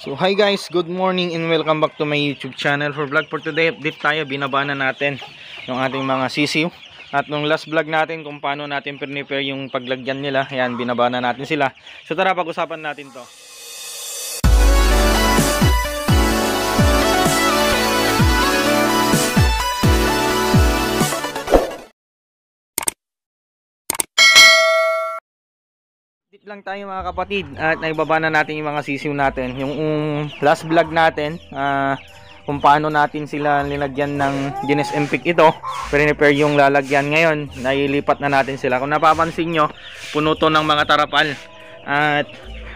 So hi guys, good morning and welcome back to my YouTube channel for vlog. For today update tayo, binabana natin yung ating mga sisiw. At nung last vlog natin kung paano natin prepare yung paglagyan nila, ayan, binabana natin sila. So tara, pag-usapan natin to. Lang tayo mga kapatid at naibabana natin yung mga sisiw natin. Yung last vlog natin kung paano natin sila nilagyan ng Genes Empic ito, prepare yung lalagyan. Ngayon nailipat na natin sila. Kung napapansin nyo, puno to ng mga tarapal at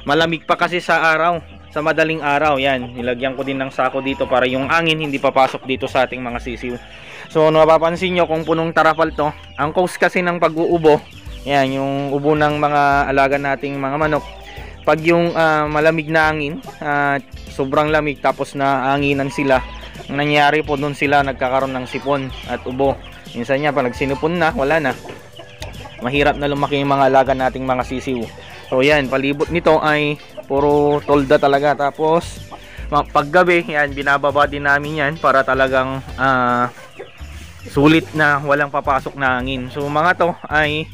malamig pa kasi sa araw, sa madaling araw. Yan, nilagyan ko din ng sako dito para yung angin hindi papasok dito sa ating mga sisiw. So napapansin nyo kung punong tarapal to, ang cause kasi ng pag-uubo, yan, yung ubo ng mga alaga nating mga manok. Pag yung malamig na angin, sobrang lamig tapos naanginan sila, ang nangyari po doon sila nagkakaroon ng sipon at ubo. Minsan niya, pag nagsinipon na, wala na. Mahirap na lumaki yung mga alaga nating mga sisiw. So yan, palibot nito ay puro tolda talaga. Tapos paggabi, yan, binababa din namin yan para talagang sulit na walang papasok na angin. So mga to ay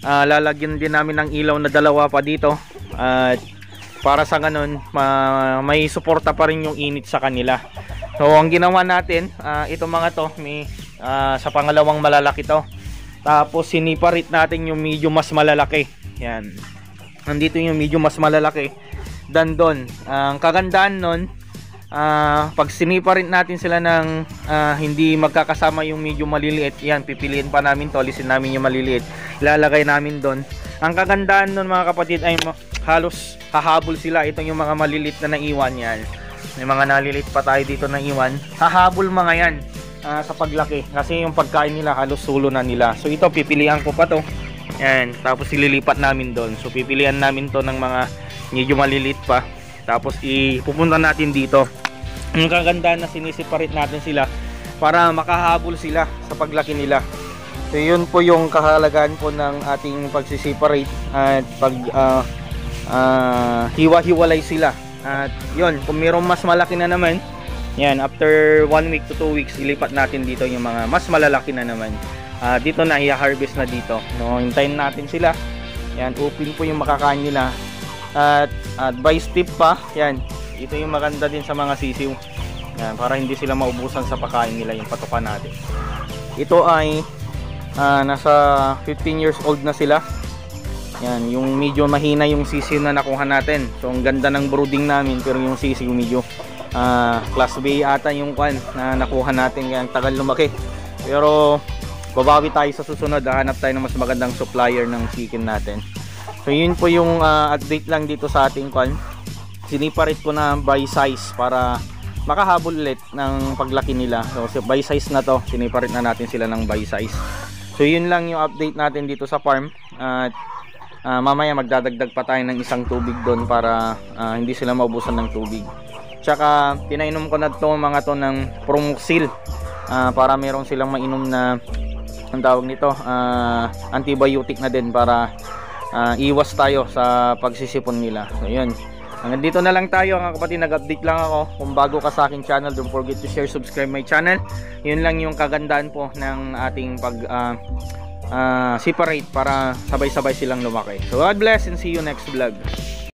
lalagyan din namin ng ilaw na dalawa pa dito at para sa ganun may suporta pa rin yung init sa kanila. So ang ginawa natin, itong mga to may, sa pangalawang malalaki to, tapos siniparit natin yung medyo mas malalaki. Yan, nandito yung medyo mas malalaki dan doon. Ang kagandaan nun, pag siniparit natin sila ng hindi magkakasama yung medyo maliliit, yan, pipiliin pa namin to, alisin namin yung maliliit, lalagay namin doon. Ang kagandaan nun mga kapatid ay halos hahabol sila. Itong yung mga malilit na naiwan, yan, may mga nalilit pa tayo dito na iwan. Hahabol mga yan sa paglaki kasi yung pagkain nila halos sulo na nila. So ito, pipilihan ko pa to, yan, tapos ililipat namin doon. So pipilihan namin to ng mga medyo malilit pa, tapos ipupunta natin dito. Ang kagandaan na sinisiparate natin sila para makahabol sila sa paglaki nila. So yun po yung kahalagaan po ng ating pagsiseparate at pag hiwa-hiwalay sila. At yun, kung mayroong mas malaki na naman, yan, after 1 week to 2 weeks ilipat natin dito yung mga mas malalaki na naman. Dito na i-harvest na dito. No, hintayin natin sila. Yan, open po yung makakain nila. At advice tip pa, yan, ito yung maganda din sa mga sisiw. Yan, para hindi sila maubusan sa pagkain nila, yung patukan natin. Ito ay nasa 15 years old na sila. Yan, yung medyo mahina yung sisiw na nakuha natin. So ang ganda ng brooding namin, pero yung sisiw medyo class B ata yung kwan na nakuha natin, kaya ang tagal lumaki. Pero babawi tayo sa susunod, hanap tayo ng mas magandang supplier ng chicken natin. So yun po yung update lang dito sa ating kwan. Siniparate ko na by size para makahabol ulit ng paglaki nila. So by size na to, siniparate na natin sila ng by size. So yun lang yung update natin dito sa farm. At mamaya magdadagdag pa tayo ng isang tubig doon para hindi sila maubusan ng tubig. Tsaka pinainom ko na to mga to ng Promuxil para meron silang mainom na, ang tawag nito, antibiotic na din para iwas tayo sa pagsisipon nila. So yun, hanggang dito na lang tayo mga kapatid. Nag-update lang ako. Kung bago ka sa aking channel, don't forget to share, subscribe my channel. Yun lang yung kagandaan po ng ating pag separate para sabay-sabay silang lumaki. So God bless and see you next vlog.